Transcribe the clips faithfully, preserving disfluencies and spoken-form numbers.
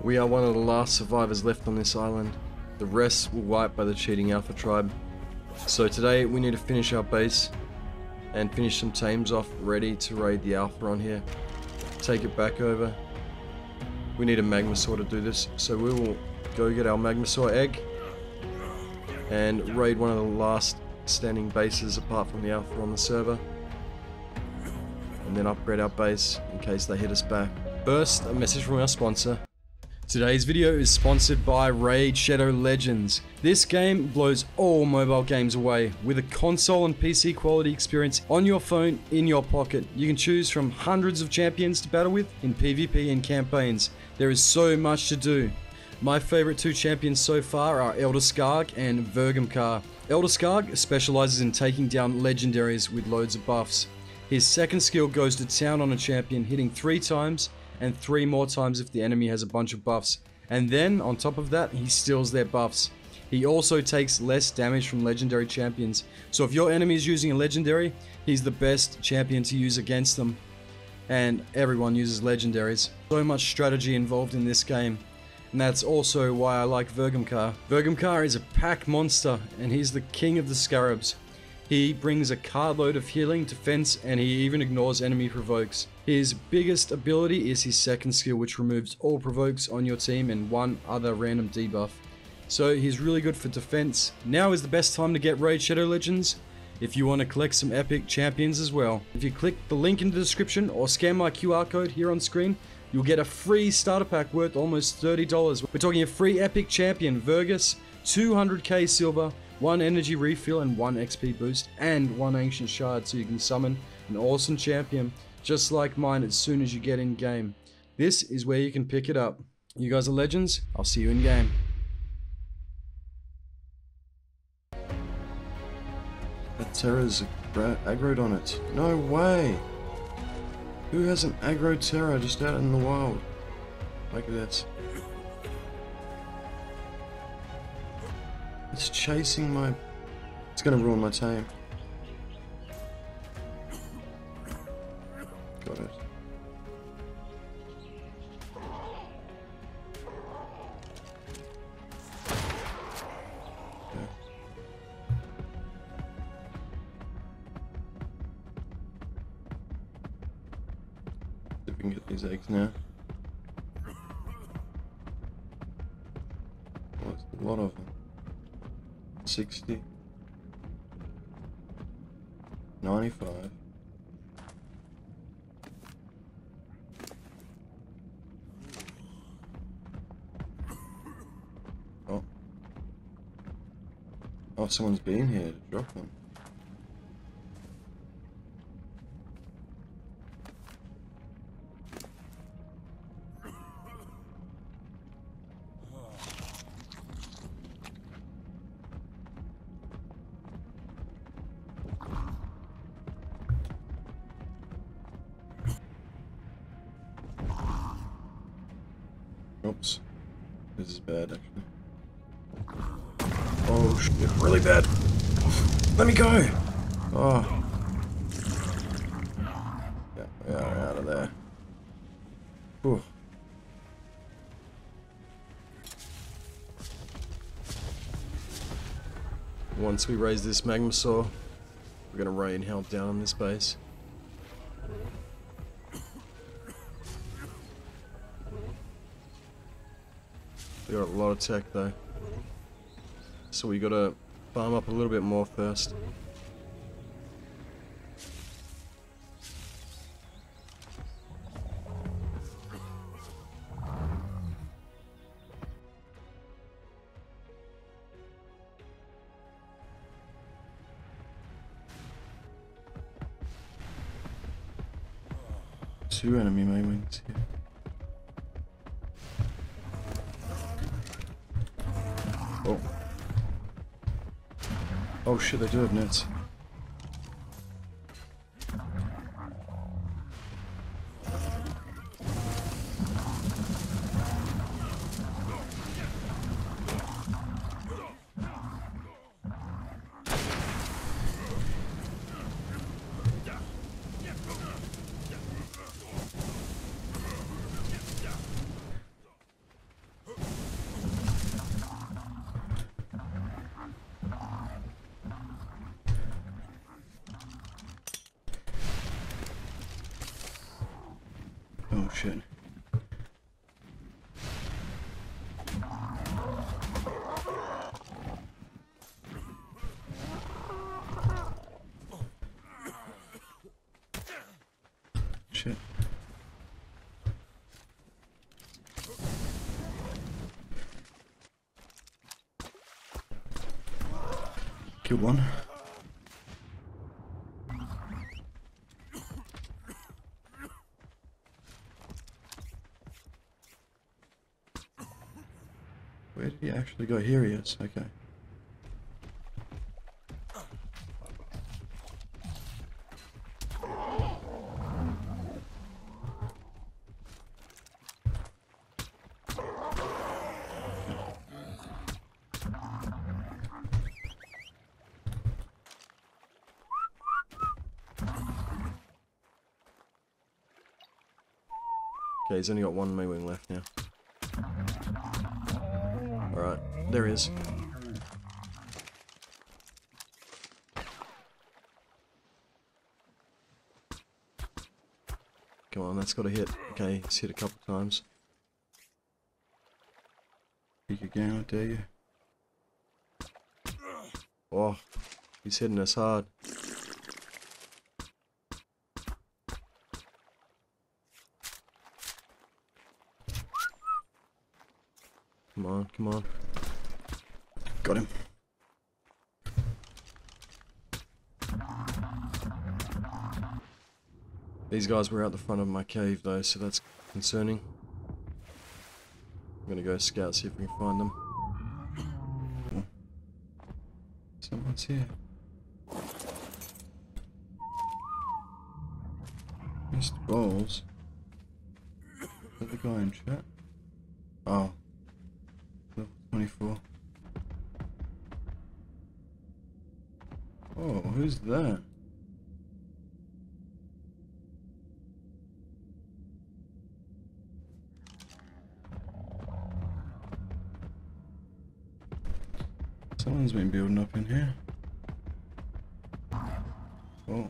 We are one of the last survivors left on this island. The rest were wiped by the cheating Alpha tribe. So today we need to finish our base and finish some tames off ready to raid the Alpha on here. Take it back over. We need a Magmasaur to do this, so we will go get our Magmasaur egg and raid one of the last standing bases apart from the Alpha on the server, and then upgrade our base in case they hit us back. First, a message from our sponsor. Today's video is sponsored by Raid Shadow Legends. This game blows all mobile games away with a console and P C quality experience on your phone, in your pocket. You can choose from hundreds of champions to battle with in PvP and campaigns. There is so much to do. My favorite two champions so far are Elder Skarg and Vergumkar. Elder Skarg specializes in taking down legendaries with loads of buffs. His second skill goes to town on a champion, hitting three times and three more times if the enemy has a bunch of buffs. And then, on top of that, he steals their buffs. He also takes less damage from legendary champions. So if your enemy is using a legendary, he's the best champion to use against them. And everyone uses legendaries. So much strategy involved in this game. And that's also why I like Vergumkar. Vergumkar is a pack monster, and he's the king of the scarabs. He brings a carload of healing, defense, and he even ignores enemy provokes. His biggest ability is his second skill, which removes all provokes on your team and one other random debuff. So he's really good for defense. Now is the best time to get Raid Shadow Legends if you want to collect some epic champions as well. If you click the link in the description or scan my Q R code here on screen, you'll get a free starter pack worth almost thirty dollars. We're talking a free epic champion, Virgus, two hundred K silver, one energy refill and one X P boost, and one ancient shard, so you can summon an awesome champion just like mine as soon as you get in game. This is where you can pick it up. You guys are legends. I'll see you in game. That Terra's aggroed on it. No way! Who has an aggro Terra just out in the wild like that? It's chasing my... It's gonna ruin my tame. Got it. Okay. We can get these eggs now. Oh, it's a lot of them. sixty, ninety-five, oh, oh, someone's been here to drop them. Oops. This is bad, actually. Oh, shit. Really bad. Let me go! Oh. Yeah, we are out of there. Whew. Once we raise this Magmasaur, we're going to rain hell down on this base. They got a lot of tech though, so we gotta farm up a little bit more first. Two enemy main wings here. Oh. Oh shit, they do have nets. Oh shit. Shit. Kill one. Where did he actually go? Here he is, okay. Okay, he's only got one Maywing left now. Alright, there he is. Come on, that's got to hit. Okay, he's hit a couple times. Peek again, I dare you. Oh, he's hitting us hard. Come on, come on. Got him. These guys were out the front of my cave though, so that's concerning. I'm gonna go scout, see if we can find them. Someone's here. Missed balls. Is that the guy in chat? Oh. twenty-four. Oh, who's that? Someone's been building up in here. Oh.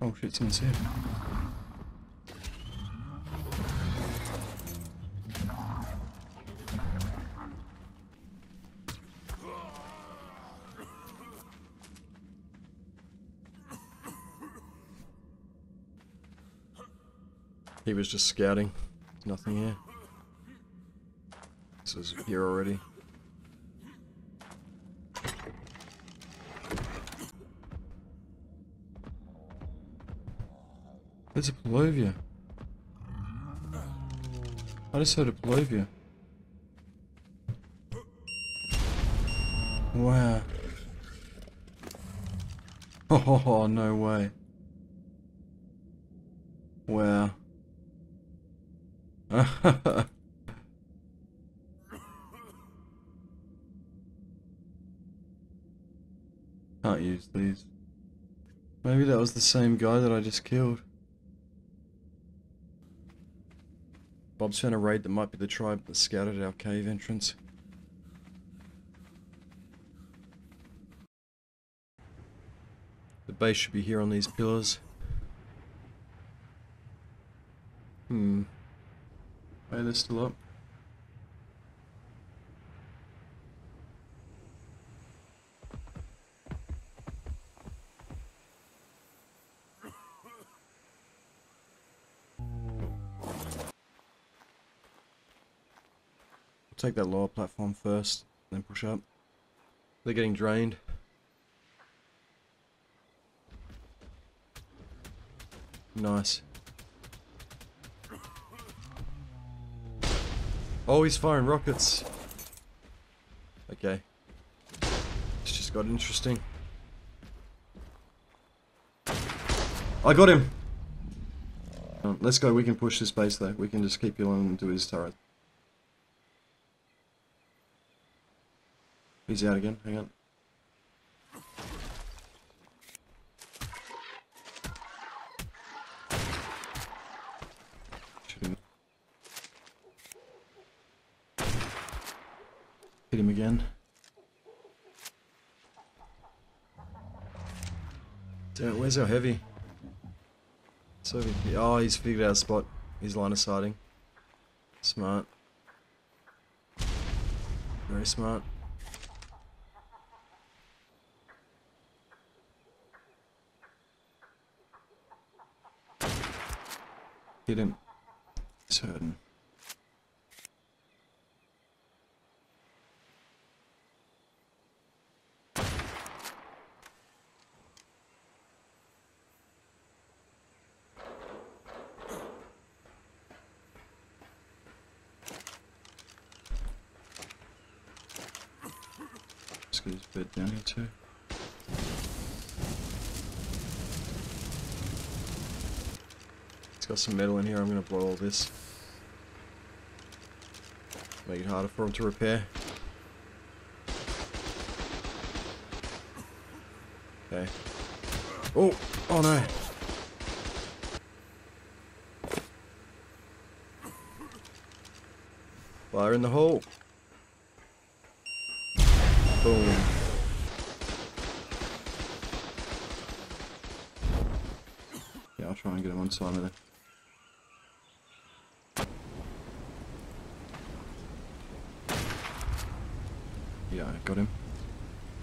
Oh shit, someone's here. He was just scouting. There's nothing here. This was here already. There's a Polovia. I just heard a Polovia. Wow. Oh, no way. Wow. Can't use these. Maybe that was the same guy that I just killed. Bob's found a raid that might be the tribe that scouted our cave entrance. The base should be here on these pillars. Hmm. Hey, they're still up. I'll take that lower platform first, then push up. They're getting drained. Nice. Oh, he's firing rockets. Okay. It's just got interesting. I got him! Um, let's go, we can push this base though. We can just keep you along and do his turret. He's out again, hang on. Hit him again. Damn, where's our heavy? So he, oh, he's figured out a spot. He's line of sighting. Smart. Very smart. Hit him. He's hurting. His bed down here too. It's got some metal in here. I'm gonna blow all this. Make it harder for him to repair. Okay. Oh, oh no. Fire in the hole. Boom. Yeah, I'll try and get him on side of it. Yeah, I got him.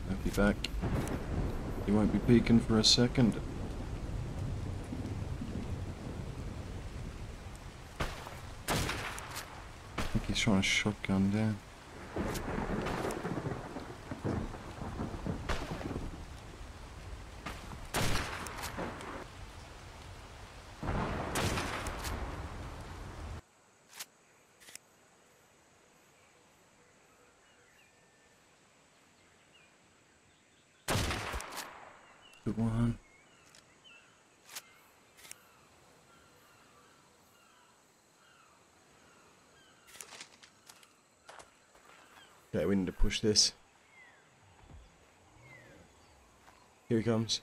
I'll be back. He won't be peeking for a second. I think he's trying to shotgun down. Good one. Okay, we need to push this. Here he comes.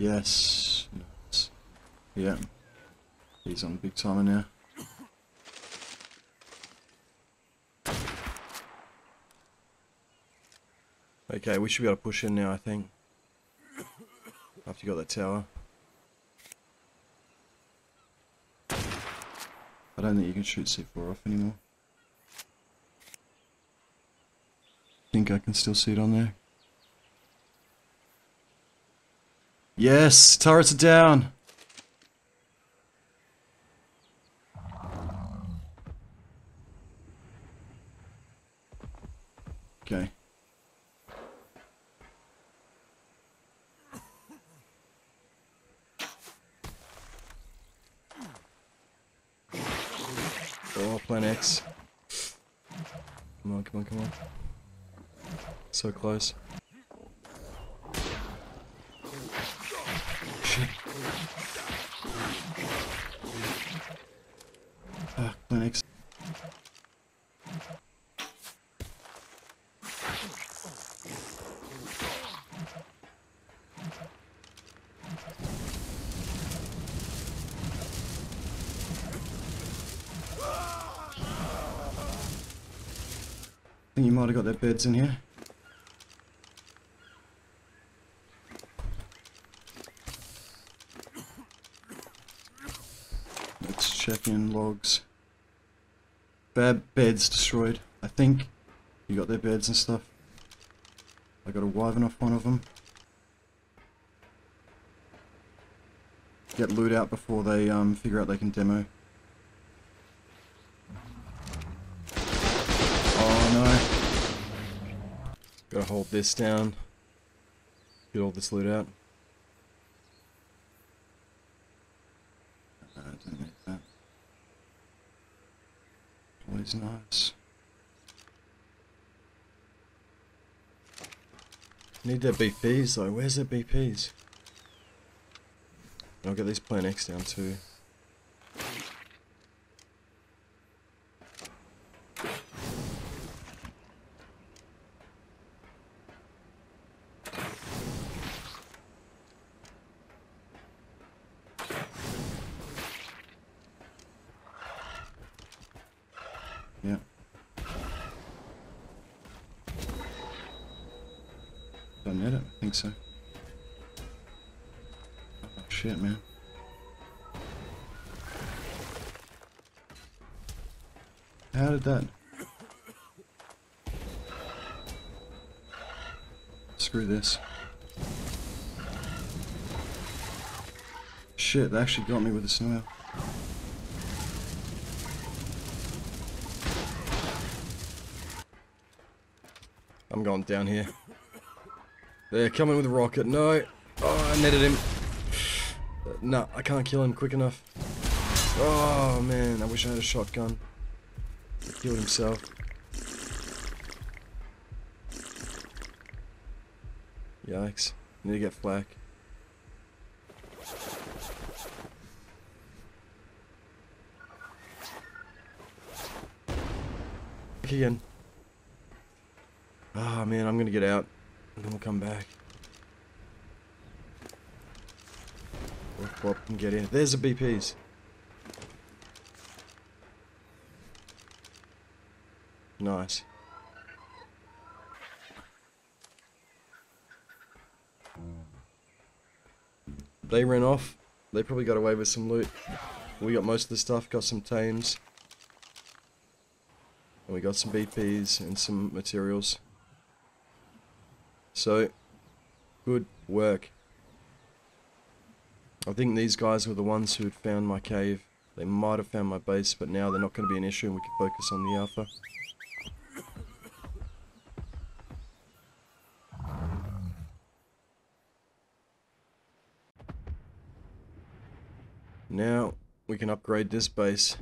Yes. Nice. Yeah. He's on big time now. Okay, we should be able to push in now, I think. After you got that tower. I don't think you can shoot C four off anymore. I think I can still see it on there. Yes, turrets are down. Okay. Oh, Plan X. Come on, come on, come on. So close. Ah, Linux. I think you might have got their beds in here. Check in logs. Bad beds destroyed. I think you got their beds and stuff. I got a wyvern off one of them. Get loot out before they um, figure out they can demo. Oh no. Gotta hold this down. Get all this loot out. I don't need that. Always nice. Need their B Ps though. Where's their B Ps? I'll get these Plan X down too. Done yet? I think so. Oh shit, man. How did that? Screw this. Shit, they actually got me with a snail. I'm going down here. They're coming with a rocket. No. Oh, I netted him. No, I can't kill him quick enough. Oh, man. I wish I had a shotgun. He killed himself. Yikes. Need to get flak. Back again. Ah, oh, man, I'm gonna get out. And then we'll come back. Wop, wop, and get in. There's the B Ps. Nice. They ran off. They probably got away with some loot. We got most of the stuff, got some tames. And we got some B Ps and some materials. So, good work. I think these guys were the ones who had found my cave. They might have found my base, but now they're not going to be an issue and we can focus on the alpha. Now, we can upgrade this base.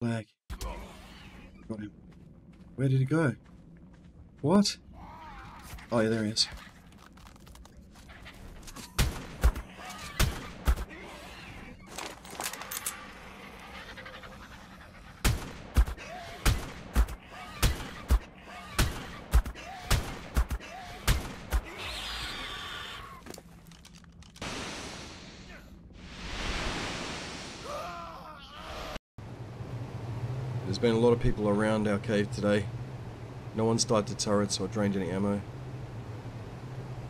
Lag. Got him. Where did he go? What? Oh yeah, there he is. There's been a lot of people around our cave today. No one's died to turrets or drained any ammo.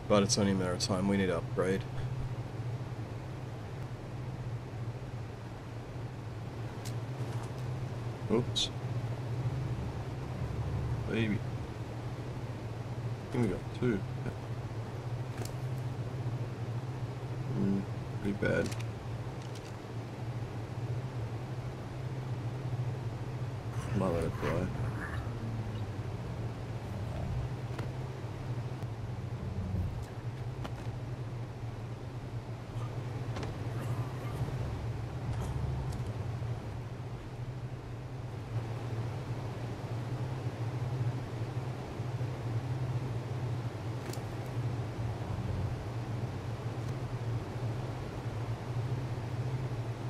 But it's only a matter of time, we need to upgrade. Oops. Baby. I think we got two. Mm, pretty bad. Might let it fly.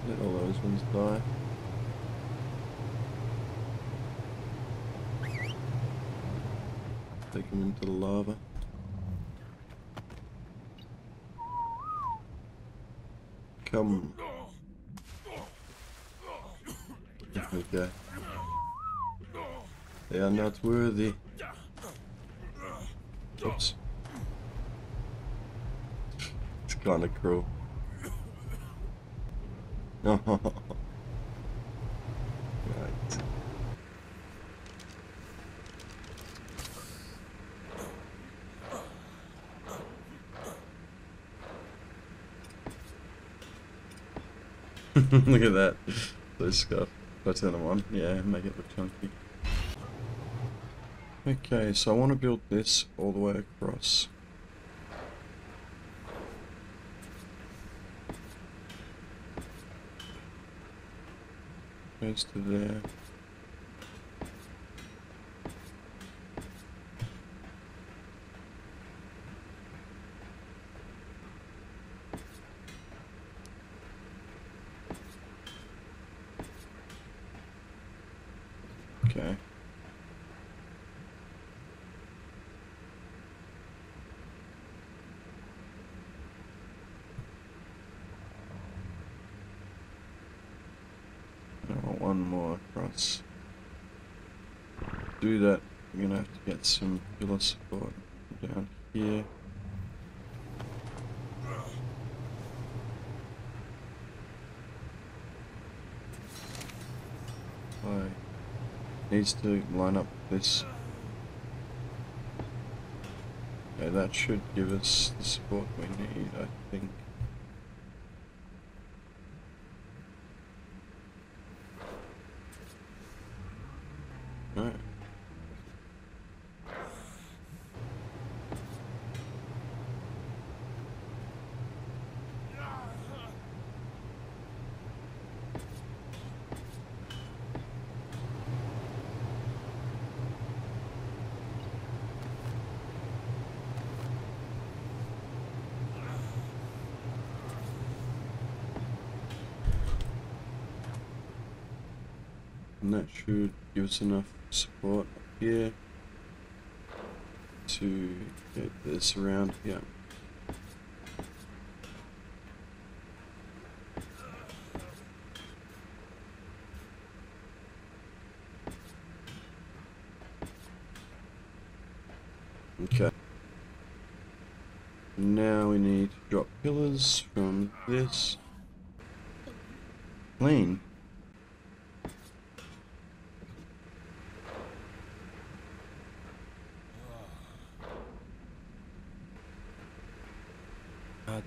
Let all those ones die. Take him into the lava. Come. Okay. They are not worthy. Oops. It's kinda cruel. Right. Look at that. Those stuff. If I turn them on, yeah, make it look chunky. Okay, so I want to build this all the way across. Goes to there. Okay. more across. To do that, I'm gonna have to get some pillar support down here. I needs to line up this. Okay, that should give us the support we need, I think. No. And that should give us enough support here to get this around here. Okay. Now we need to drop pillars from this plane.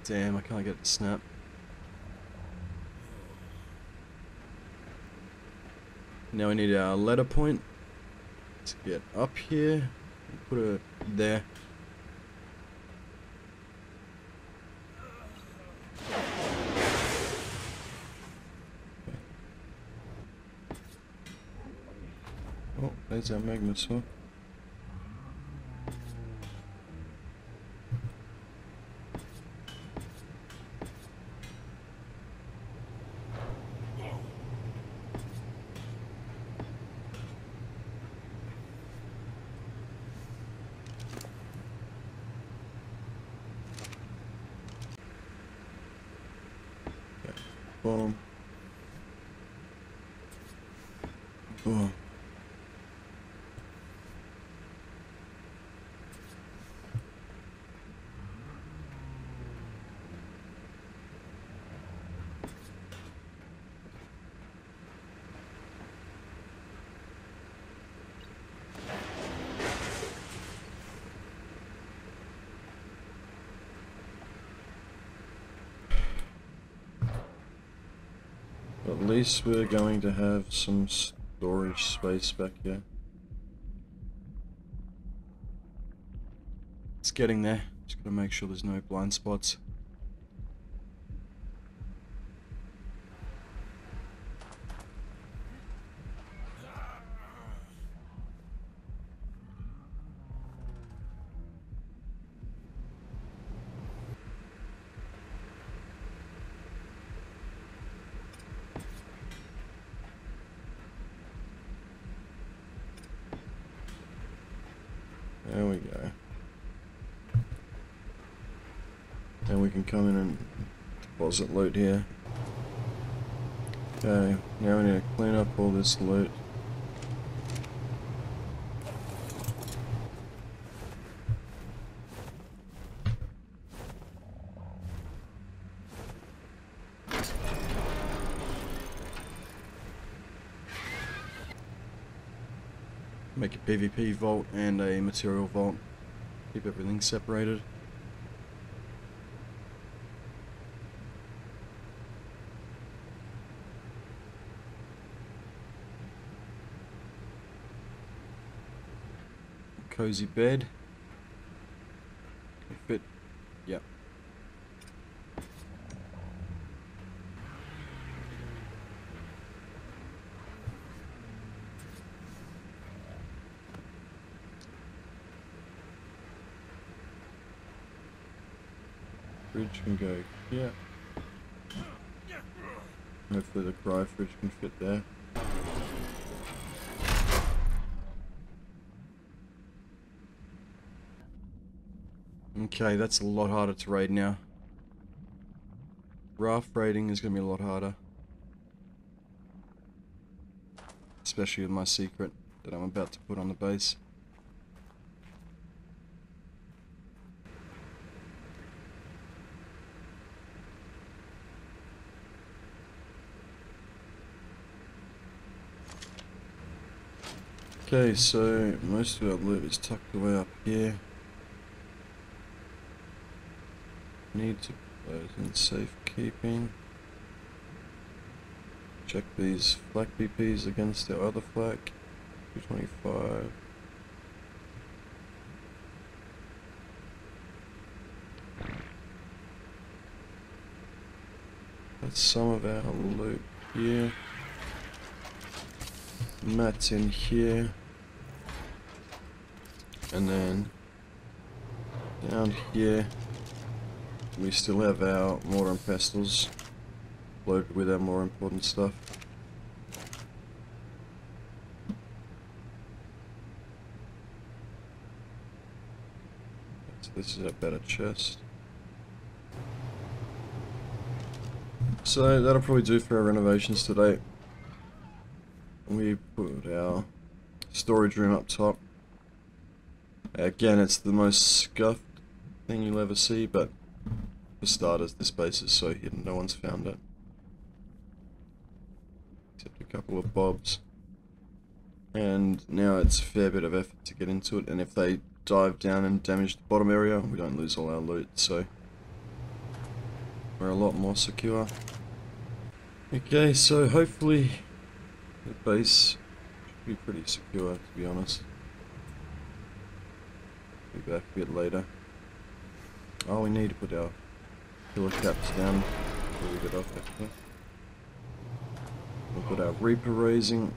Damn, I can't get it to snap. Now we need our ladder point to get up here. Put it there. Oh, there's our Magmasaur. Boom. Boom. At least we're going to have some storage space back here. It's getting there. Just gotta make sure there's no blind spots. There we go. Now we can come in and deposit loot here. Okay, now we need to clean up all this loot. Make a P V P vault and a material vault. Keep everything separated. Cozy bed. Can fit. Yep. Fridge can go, yeah. Hopefully the cry fridge can fit there. Okay, that's a lot harder to raid now. Raft raiding is going to be a lot harder. especially with my secret that I'm about to put on the base. Okay, so most of our loot is tucked away up here. Need to put those in safekeeping. Check these flak B Ps against our other flak. two twenty-five. That's some of our loot here. Mats in here. And then down here we still have our mortar and pestles loaded with our more important stuff. So this is a better chest. So that'll probably do for our renovations today. We put our storage room up top. Again, it's the most scuffed thing you'll ever see, but for starters, this base is so hidden, no one's found it. Except a couple of bobs. And now it's a fair bit of effort to get into it, and if they dive down and damage the bottom area, we don't lose all our loot, so we're a lot more secure. Okay, so hopefully the base should be pretty secure, to be honest. We'll be back a bit later. Oh, we need to put our killer caps down before we get off, actually. We'll put our Reaper raising.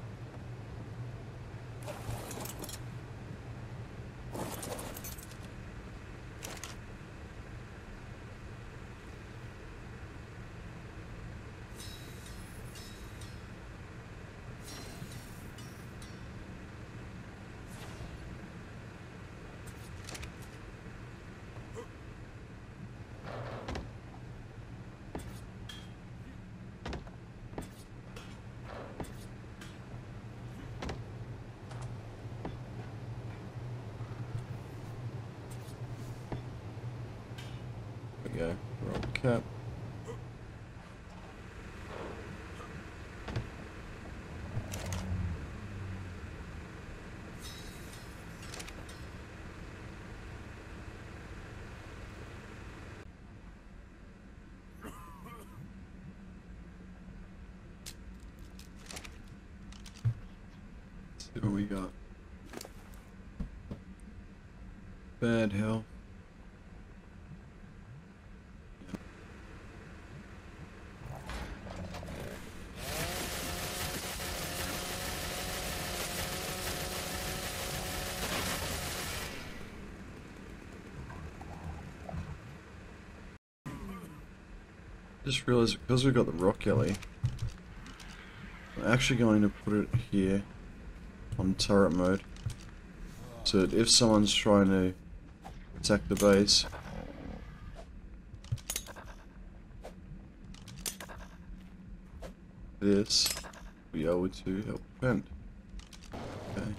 Go, roll cap. Let's see what we got. Bad health. Just realised because we've got the rock alley, I'm actually going to put it here on turret mode, so that if someone's trying to attack the base, this will be able to help prevent. Okay.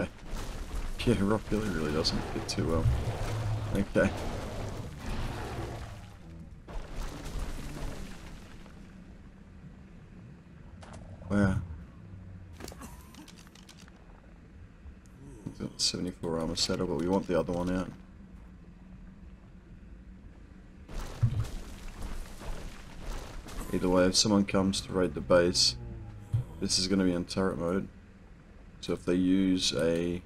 Okay. Yeah, Rockbilly really doesn't fit too well. Okay. Wow. We've got seventy-four armor saddle, but we want the other one out. Either way, if someone comes to raid the base, this is going to be in turret mode. So if they use a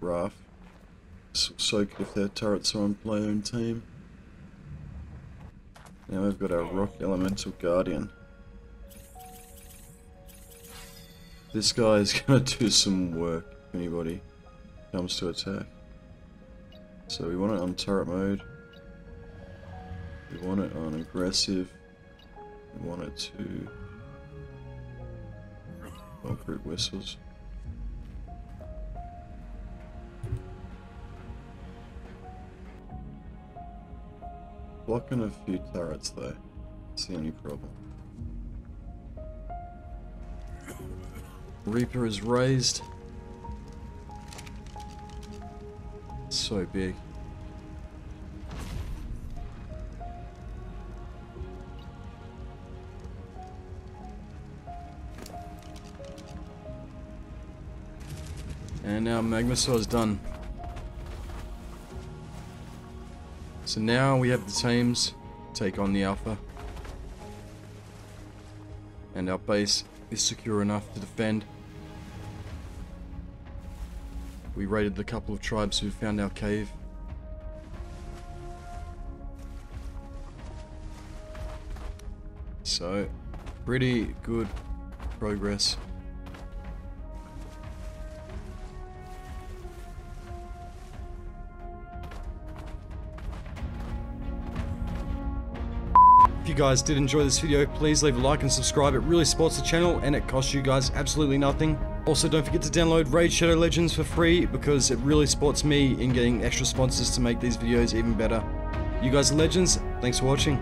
raft, soak if their turrets are on player own team. Now we've got our rock elemental guardian. This guy is gonna do some work if anybody comes to attack. So we want it on turret mode. We want it on aggressive. We want it to well, group whistles. blocking a few turrets though. That's the only problem. Reaper is raised. So big. And now Magmasaur is done. So now we have the teams take on the Alpha. And our base is secure enough to defend. We raided the couple of tribes who found our cave. So, pretty good progress. If you guys did enjoy this video, please leave a like and subscribe. It really supports the channel and it costs you guys absolutely nothing. Also, don't forget to download Raid Shadow Legends for free because it really supports me in getting extra sponsors to make these videos even better. You guys are legends. Thanks for watching.